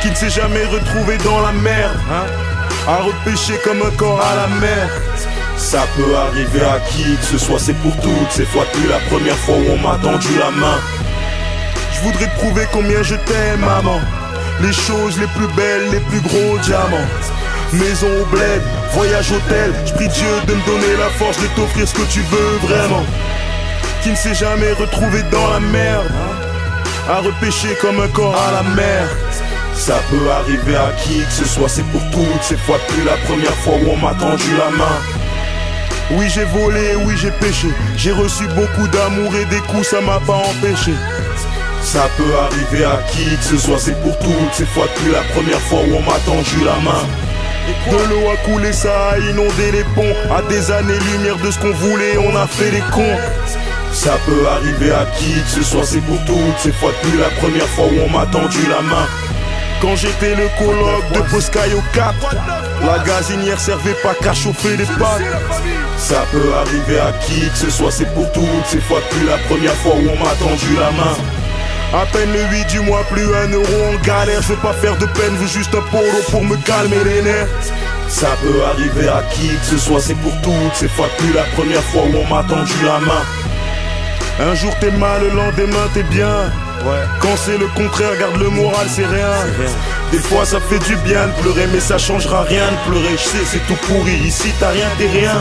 qui ne s'est jamais retrouvé dans la merde, hein, à repêcher comme un corps à la mer. Ça peut arriver à qui que ce soit, c'est pour toutes ces fois que la première fois où on m'a tendu la main. Je voudrais prouver combien je t'aime, maman. Les choses les plus belles, les plus gros diamants. Maison au bled, voyage hôtel, je prie Dieu de me donner la force de t'offrir ce que tu veux vraiment. Qui ne s'est jamais retrouvé dans la merde, à repêcher comme un corps à la mer. Ça peut arriver à qui que ce soit, c'est pour toutes ces fois que la première fois où on m'a tendu la main. Oui j'ai volé, oui j'ai péché, j'ai reçu beaucoup d'amour et des coups ça m'a pas empêché. Ça peut arriver à qui que ce soit, c'est pour toutes ces fois que la première fois où on m'a tendu la main. De l'eau a coulé, ça a inondé les ponts. À des années-lumière de ce qu'on voulait, on a fait les cons. Ça peut arriver à qui que ce soit, c'est pour toutes ces fois que la première fois où on m'a tendu la main. Quand j'étais le colloque de Boscaille au Cap, la gazinière servait pas qu'à chauffer les pâtes. Ça peut arriver à qui que ce soit, c'est pour toutes ces fois que la première fois où on m'a tendu la main. À peine le 8 du mois, plus un euro en galère. Je veux pas faire de peine, veux juste un polo pour me calmer les nerfs. Ça peut arriver à qui que ce soit, c'est pour toutes ces fois que la première fois où on m'a tendu la main. Un jour t'es mal, le lendemain t'es bien. Quand c'est le contraire, garde le moral, c'est rien. Des fois ça fait du bien de pleurer, mais ça changera rien de pleurer. Je sais c'est tout pourri, ici t'as rien, t'es rien.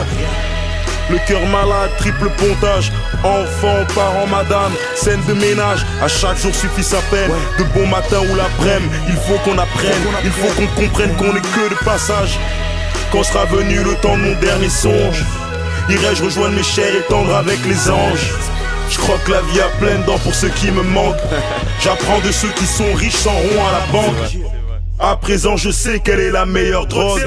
Le cœur malade, triple pontage, enfant, parent, madame, scène de ménage. À chaque jour suffit sa peine, de bon matin ou l'après-midi. Il faut qu'on apprenne, il faut qu'on comprenne qu'on n'est que de passage. Quand sera venu le temps de mon dernier songe, irai-je rejoindre mes chers et tendre avec les anges. Je crois que la vie a plein dents pour ceux qui me manquent. J'apprends de ceux qui sont riches sans rond à la banque. À présent je sais quelle est la meilleure drogue,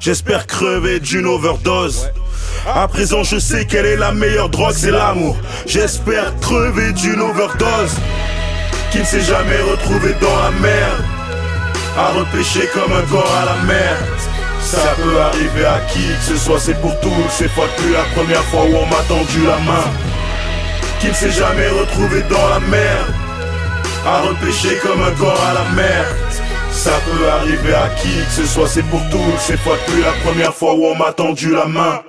j'espère crever d'une overdose. À présent je sais quelle est la meilleure drogue, c'est l'amour. J'espère crever d'une overdose. Qui ne s'est jamais retrouvé dans la merde, à repêcher comme un corps à la mer. Ça peut arriver à qui que ce soit, c'est pour toutes ces fois que la première fois où on m'a tendu la main. Qui ne s'est jamais retrouvé dans la merde, à repêcher comme un corps à la mer. Ça peut arriver à qui que ce soit, c'est pour toutes ces fois que la première fois où on m'a tendu la main.